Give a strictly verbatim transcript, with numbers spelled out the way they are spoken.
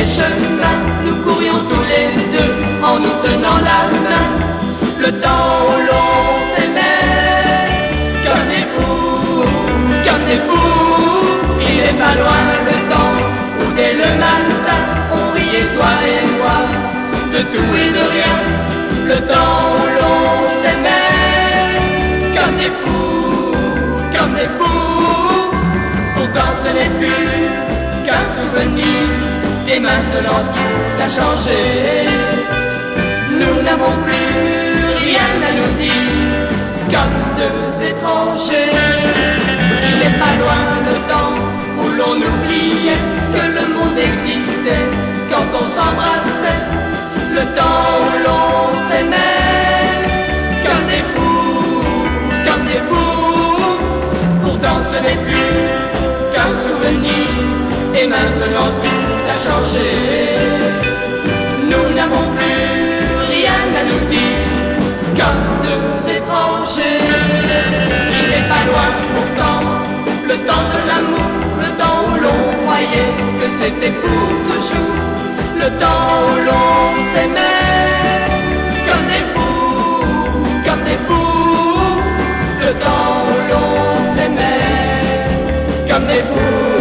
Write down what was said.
les chemins, nous courions tous les deux en nous tenant la main. Le temps où l'on s'aimait, comme des fous, comme des fous. Il est pas loin le temps où dès le matin, on riait toi et moi de tout et de rien. Le temps où l'on s'aimait, comme des fous, comme des fous. Pourtant ce n'est plus qu'un souvenir, et maintenant tout a changé. Nous n'avons plus rien à nous dire, comme deux étrangers. Il n'est pas loin le temps où l'on oubliait que le monde existait quand on s'embrassait. Le temps où l'on s'aimait, comme des fous, comme des fous. Pourtant ce n'est plus qu'un souvenir, et maintenant tout a changé. Nous n'avons plus rien à nous dire, comme deux étrangers. Il n'est pas loin pourtant le temps de l'amour, le temps où l'on croyait que c'était pour toujours. Le temps où l'on s'aimait, comme des fous, comme des fous. Le temps où l'on s'aimait, comme des fous.